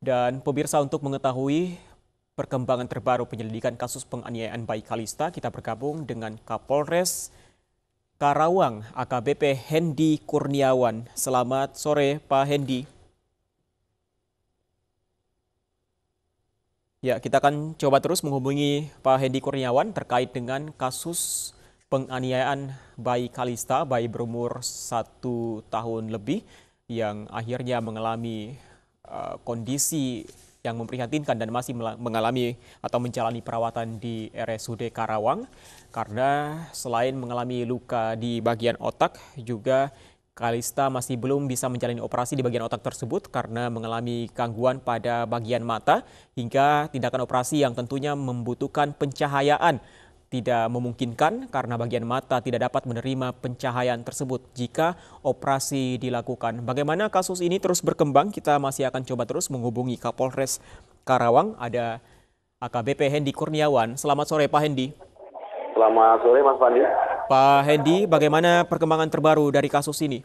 Dan pemirsa, untuk mengetahui perkembangan terbaru penyelidikan kasus penganiayaan bayi Calista, kita bergabung dengan Kapolres Karawang AKBP Hendi Kurniawan. Selamat sore, Pak Hendi. Ya, kita akan coba terus menghubungi Pak Hendi Kurniawan terkait dengan kasus penganiayaan bayi Calista, bayi berumur 1 tahun lebih yang akhirnya mengalami kondisi yang memprihatinkan dan masih mengalami atau menjalani perawatan di RSUD Karawang karena selain mengalami luka di bagian otak, juga Calista masih belum bisa menjalani operasi di bagian otak tersebut karena mengalami gangguan pada bagian mata hingga tindakan operasi yang tentunya membutuhkan pencahayaan tidak memungkinkan karena bagian mata tidak dapat menerima pencahayaan tersebut jika operasi dilakukan. Bagaimana kasus ini terus berkembang, kita masih akan coba terus menghubungi Kapolres Karawang. Ada AKBP Hendi Kurniawan. Selamat sore, Pak Hendi. Selamat sore, Mas Pandi. Pak Hendi, bagaimana perkembangan terbaru dari kasus ini?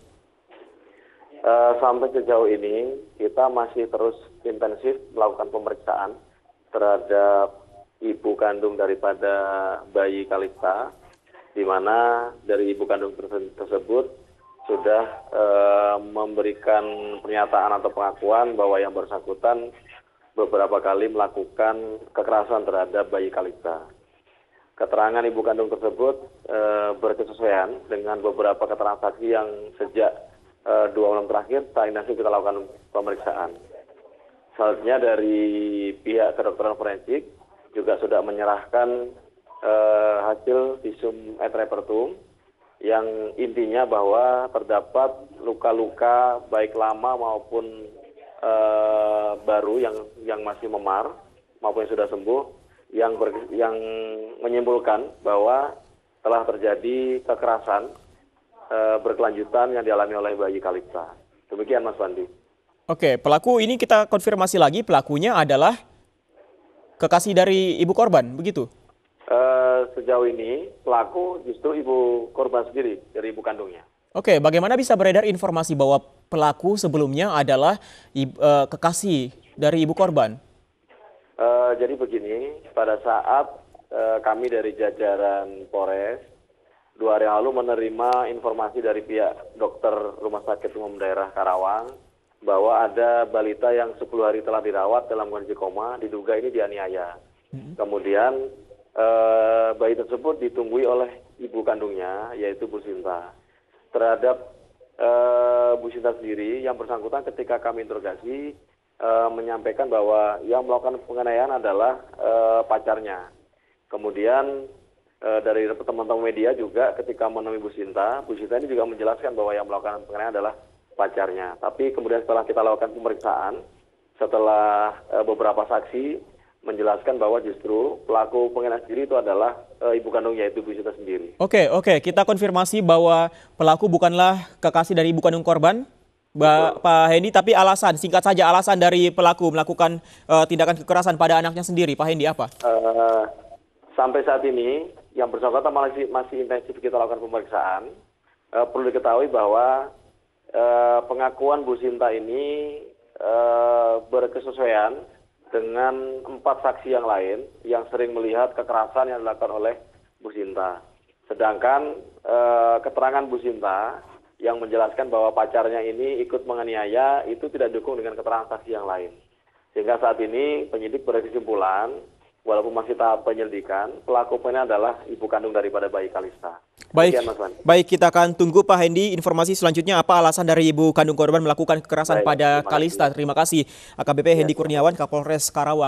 Sampai sejauh ini kita masih terus intensif melakukan pemeriksaan terhadap ibu kandung daripada bayi Calista, di mana dari ibu kandung tersebut sudah memberikan pernyataan atau pengakuan bahwa yang bersangkutan beberapa kali melakukan kekerasan terhadap bayi Calista. Keterangan ibu kandung tersebut berkesesuaian dengan beberapa keterangan saksi yang sejak 2 bulan terakhir kita lakukan pemeriksaan. Selanjutnya dari pihak kedokteran forensik juga sudah menyerahkan hasil visum et repertum yang intinya bahwa terdapat luka-luka baik lama maupun baru yang masih memar maupun yang sudah sembuh yang menyimpulkan bahwa telah terjadi kekerasan berkelanjutan yang dialami oleh bayi Calista. Demikian, Mas Pandi. Oke, pelaku ini kita konfirmasi lagi, pelakunya adalah kekasih dari ibu korban, begitu? Sejauh ini pelaku justru ibu korban sendiri, dari ibu kandungnya. Oke, bagaimana bisa beredar informasi bahwa pelaku sebelumnya adalah kekasih dari ibu korban? Jadi begini, pada saat kami dari jajaran Polres 2 hari lalu menerima informasi dari pihak dokter Rumah Sakit Umum Daerah Karawang bahwa ada balita yang 10 hari telah dirawat dalam kondisi koma, diduga ini dianiaya. Kemudian bayi tersebut ditunggui oleh ibu kandungnya, yaitu Bu Sinta. Terhadap Bu Sinta sendiri, yang bersangkutan ketika kami interogasi menyampaikan bahwa yang melakukan penganiayaan adalah pacarnya. Kemudian dari teman-teman media juga ketika menemui Bu Sinta ini juga menjelaskan bahwa yang melakukan penganiayaan adalah pacarnya. Tapi kemudian setelah kita lakukan pemeriksaan, setelah beberapa saksi menjelaskan bahwa justru pelaku penganiayaan sendiri itu adalah ibu kandung, yaitu Bu Sinta sendiri. Oke, kita konfirmasi bahwa pelaku bukanlah kekasih dari ibu kandung korban, Pak Hendi. Tapi alasan, singkat saja, alasan dari pelaku melakukan tindakan kekerasan pada anaknya sendiri, Pak Hendi, apa? Sampai saat ini yang bersangkutan masih intensif kita lakukan pemeriksaan. Perlu diketahui bahwa pengakuan Bu Sinta ini berkesesuaian dengan 4 saksi yang lain yang sering melihat kekerasan yang dilakukan oleh Bu Sinta. Sedangkan keterangan Bu Sinta yang menjelaskan bahwa pacarnya ini ikut menganiaya itu tidak didukung dengan keterangan saksi yang lain. Sehingga saat ini penyidik berkesimpulan, walaupun masih tahap penyelidikan, pelakunya adalah ibu kandung daripada bayi Calista. Baik, kita akan tunggu, Pak Hendi, informasi selanjutnya apa alasan dari ibu kandung korban melakukan kekerasan pada Calista. Terima kasih AKBP Hendi Kurniawan, Kapolres Karawang.